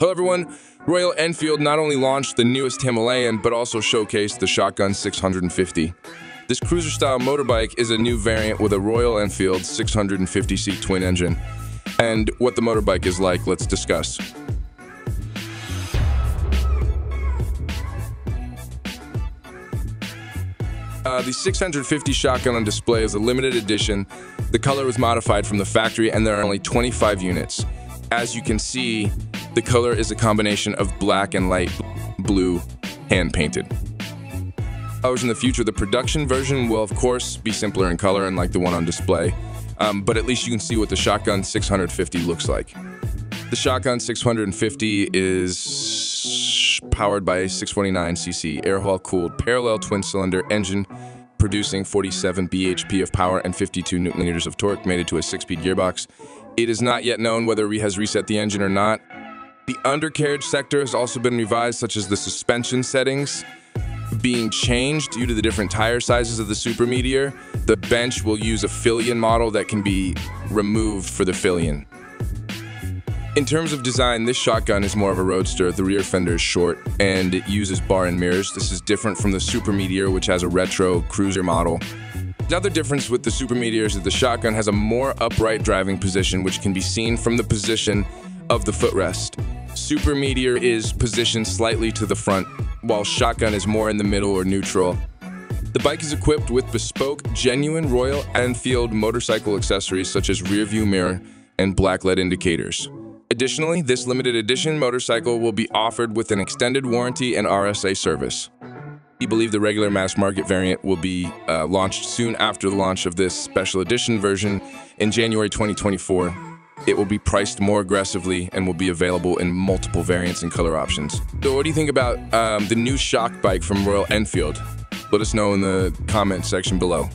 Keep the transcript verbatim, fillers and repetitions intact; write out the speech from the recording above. Hello everyone, Royal Enfield not only launched the newest Himalayan, but also showcased the Shotgun six hundred fifty. This cruiser-style motorbike is a new variant with a Royal Enfield six hundred fifty c twin engine. And what the motorbike is like, let's discuss. Uh, the six hundred fifty Shotgun on display is a limited edition. The color was modified from the factory and there are only twenty-five units. As you can see, the color is a combination of black and light blue, hand-painted. However, in the future, the production version will, of course, be simpler in color and like the one on display, um, but at least you can see what the Shotgun six hundred fifty looks like. The Shotgun six hundred fifty is powered by a six forty-nine c c airwheel-cooled parallel twin-cylinder engine, producing forty-seven b h p of power and fifty-two newton-meters of torque, mated to a six-speed gearbox. It is not yet known whether it has reset the engine or not. The undercarriage sector has also been revised, such as the suspension settings being changed due to the different tire sizes of the Super Meteor. The bench will use a Fillion model that can be removed for the Fillion. In terms of design, this Shotgun is more of a roadster. The rear fender is short and it uses bar and mirrors. This is different from the Super Meteor, which has a retro cruiser model. Another difference with the Super Meteor is that the Shotgun has a more upright driving position, which can be seen from the position of the footrest. Super Meteor is positioned slightly to the front, while Shotgun is more in the middle or neutral. The bike is equipped with bespoke, genuine Royal Enfield motorcycle accessories such as rear view mirror and black L E D indicators. Additionally, this limited edition motorcycle will be offered with an extended warranty and R S A service. We believe the regular mass market variant will be uh, launched soon after the launch of this special edition version in January twenty twenty-four. It will be priced more aggressively and will be available in multiple variants and color options. So what do you think about um, the new shock bike from Royal Enfield? Let us know in the comment section below.